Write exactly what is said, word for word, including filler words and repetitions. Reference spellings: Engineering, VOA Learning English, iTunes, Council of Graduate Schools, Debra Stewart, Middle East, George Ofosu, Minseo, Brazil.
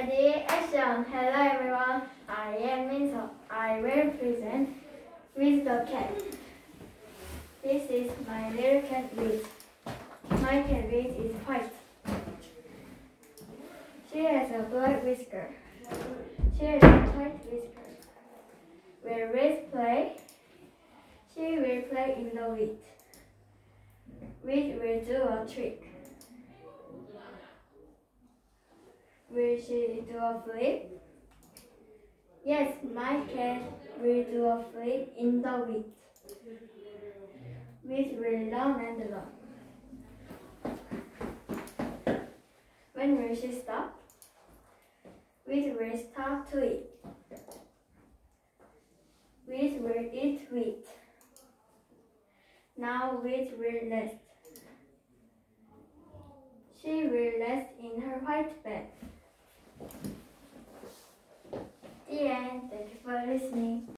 Ready, action! Hello everyone, I am Minseo. I will present with the cat. This is my little cat Liz. My cat Liz is white. She has a black whisker. She has a white whisker. When Liz play, she will play in the wheat. Wheat will do a trick. Will she do a flip? Yes, my cat will do a flip in the wheat. Wheat will run and run. When will she stop? Wheat will stop to eat. Wheat will eat wheat. Now wheat will rest. She will rest in her white bed. The end. Thank you for listening.